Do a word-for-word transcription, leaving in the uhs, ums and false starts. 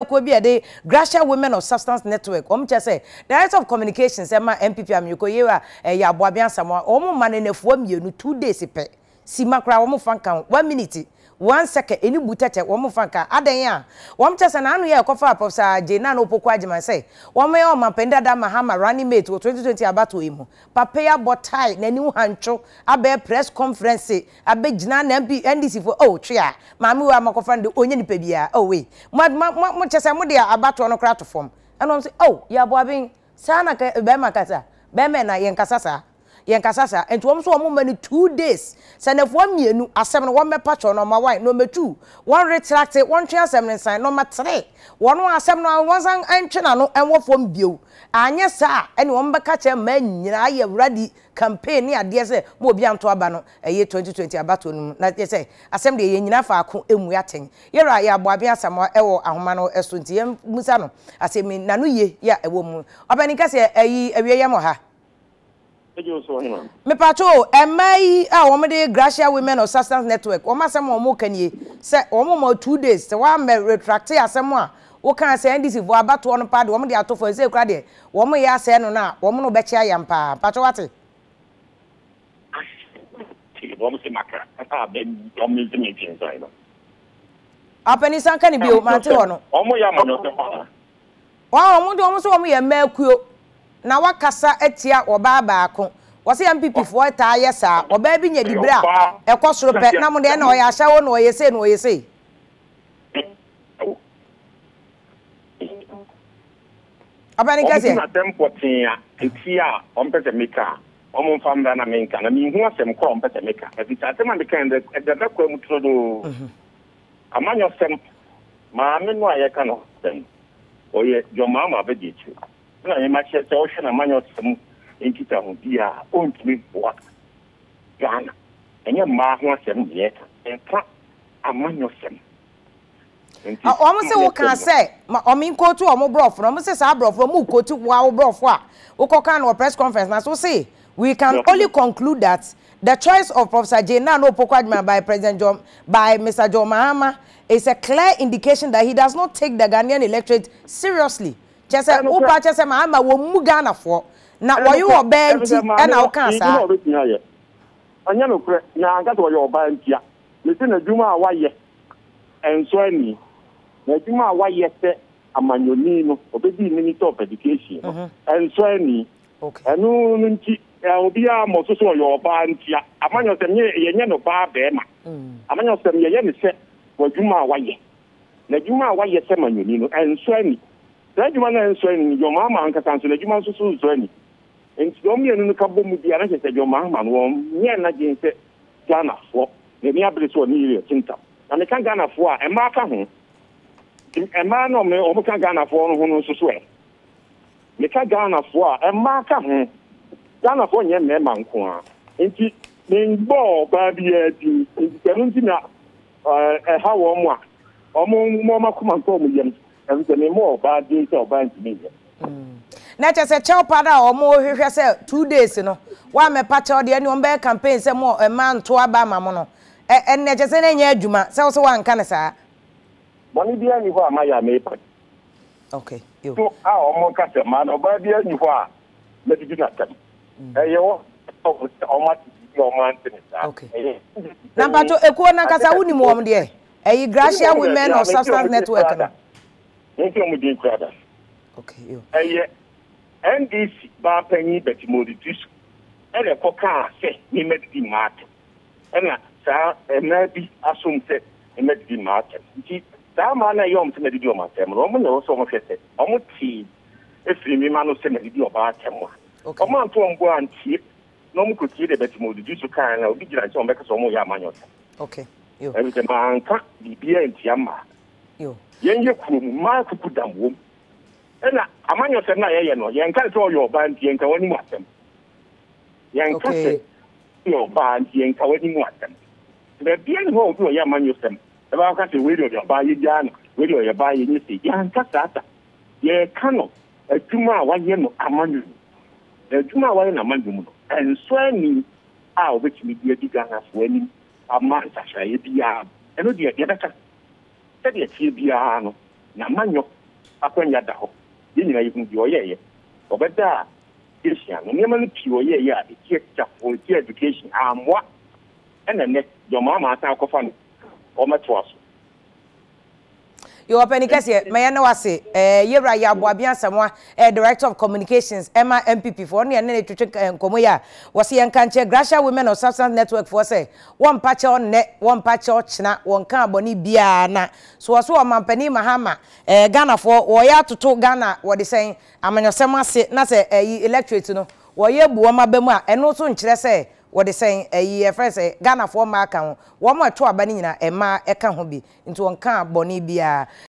The Gracia Women of Substance Network. I'm just say Director of Communications. I'm M P P. I'm Yuko Yewa. Yeah, Buaben Asamoah. I'm man in a form. You two days. Ipe. Simakra. I'm fanka. One minute. One second. Any butete. I'm fanka. Adanya. I'm just say. Nanu ya kofa Professor Jnr. Naana Opoku Agyeman say. I'm ya mapenda da Mahama running mate. twenty twenty abatu imu. Papaya botai. Neni uhancho. Abe press conference. Abe Jnr. Naana N D C for. Oh, tria. Mami wa makofan de onye ni pebia. Oh wait. Mad mad mad. Chesa mo dia abato ono krato form. Ano msi oh ya Buaben sana ke bema kasa bema na yenkasa sa yenkasa sa ento omso omo mani two days senefo mienu asem no won mepa cho no ma wine no metu one retract one twa asem ne sign no ma three one asem no one san entwe na no enwo fom bio anye sa ene won beka che ma nyira ya ready campaign ni ade se mo obi anto aba no eye twenty twenty abato no na se asem de ye nyina fa ko emu yaten ye ra ya Buaben Asamoah ewo ahoma no eso nti ye musa no asemi na no ye ya ewo mu obani ka se ayi awie ye mo ha ejo so hima me pato emai a wo de Gracia Women of Substance Network wo masem wo mo kanie se wo mo two days se wa me retract asem a wo kan se N D C vo abato no pa de wo de atofo se kura de wo mo ye ase no na wo no be chia yam pa pato wate Apeni sanka ni bio mate hono. Omo ya mono se hono. Wa omo de omo so omo ye makuo. Na wakasa etia oba baako. Wose M P P fo ta yesa oba bi nya di bra. Ekosoro pe na mo de na o ya hya wo na o yese na o yese. Apeni kase. Na tempo tia tia ompe se mika. Omo famda na menka na minhu asem kwa ompe se meka e bita asem ameka ende ende kwa mutro do amanyo sem ma menwa ye ka no sem oye Joe Mahama be dichu na ye ma che se o she na manyo sem enkita ho bia ontwe boa gana enye ma ho asem ye enka amanyo sem omo se wo kan se omi nkotu omo brofo omo se sa brofo mu kotu wa wo brofo a wo koka na press conference na so se we can no. only conclude that the choice of Professor Jnr. Naana Opoku Agyeman by President John, by Mister Joe Mahama is a clear indication that he does not take the Ghanaian electorate seriously. Just a Opa, just a Mahama will move Ghana for now. Why you are banned and our cancer? And you know, now that's why you're banned here. Listen, the Duma, why yes, and so any the Duma, why yes, a manionino, obedi Minister of Education, and so any. Okay, and no. Obia moto so your bantia amanyo sem ye nye no ba be ma amanyo sem ye ye ne se waduma waye na dwuma waye sem anyoni no enso ani na dwuma na enso ani your mama anka sanso na dwuma so so so ani enti o mienu no kabo mu bia na se your mama no nye na jinse Ghana fo na mi abere so ni ile tinta na me kan Ghana fo a e ma ka ho e ma no me o mo kan Ghana fo no ho no so so e me kan Ghana fo a e ma ka ho Ghana for nye mema nkoa nti ngbo ba bia di nti na eh ha wo mo a omo mo makoma ko mo yem nti me mo ba di nti oba nti me ye na che se chew pada omo hwehwe se two days no wa me pa chew de ni on be campaign se mo e ma nto aba ma mo no e na che se na nye adwuma se wo se wa nka ne saa boni bia ni ho amaya me pa okay yo so a omo ka se ma no ba bia ni ho a me di na ta eyo o okay na bato ekuo na kasa woni mu om de e Gracia Women of Substance Network na nti mu di kwada okay yo eye N D C ba panyi betimodi tisu e le koka se ni medidi mat e na sa emebi asumse medidi mat nti ta ma na yom ti medidi o matem ro mo no so mo fete o mo ti e frimi ma no se medidi o ba atemo. Okay. Omo anto ongo anti no mu kuti de betimo du su kan na obi gira nche ombeka so mo ya manyota. Okay. Yo. Every time anka bibia anti ama. Yo. Yenye kurum ma kuku damwo. Ena amanyota na yeye no, yenka so yo ba anti yenka wani mu atem. Yenka se yo ba anti yenka wani mu atem. The bien ho obi ya manyota. E ba ka se wedo ya ba ye jana, wedo ya ba ye ni se yenka sata. Ye kano atuma wa ye no amanyu. The Juma was in a man, and swimming out which media began as winning a man, such a B R, and the other said, It's B R, na manyo akwanya da ho yinira yikungiyo yeye obeda Christian no nyama nkiyo yeye a teacher for education amwa ene ne Joe Mahama asa akofa no o meto aso yo apenikase meye na wase eh yebra ya Buaben Asamoah eh director of communications Emma M P P for ne ne twetwe nkomo ya wase yenka nche Gracia Women of Substance Network for say one patch on ne one patch on china won kan aboni bia na so wase o mampani Mahama eh Ghana for wo ya toto Ghana wo de say amanyosem ase na say electorate no wo ye buoma bemu a eno so nkyere say what they saying, a friend say, Ghana for my account. One more to a banana, a ma, a can't hobby into one car, bonnie beer.